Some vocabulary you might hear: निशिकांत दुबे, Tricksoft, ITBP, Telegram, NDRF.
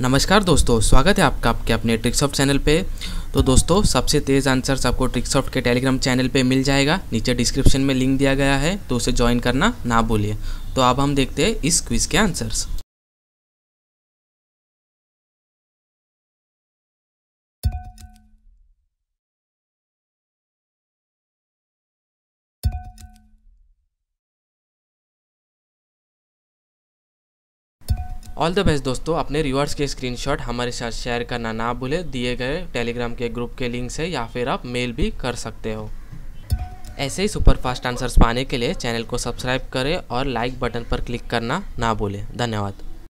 नमस्कार दोस्तों, स्वागत है आपका आपके अपने ट्रिकसॉफ्ट चैनल पे। तो दोस्तों, सबसे तेज़ आंसर्स आपको ट्रिकसॉफ्ट के टेलीग्राम चैनल पे मिल जाएगा। नीचे डिस्क्रिप्शन में लिंक दिया गया है, तो उसे ज्वाइन करना ना भूलिए। तो अब हम देखते हैं इस क्विज़ के आंसर्स। ऑल द बेस्ट दोस्तों, अपने रिवॉर्ड्स के स्क्रीनशॉट हमारे साथ शेयर करना ना भूले। दिए गए टेलीग्राम के ग्रुप के लिंक से या फिर आप मेल भी कर सकते हो। ऐसे ही सुपर फास्ट आंसर्स पाने के लिए चैनल को सब्सक्राइब करें और लाइक बटन पर क्लिक करना ना भूलें। धन्यवाद।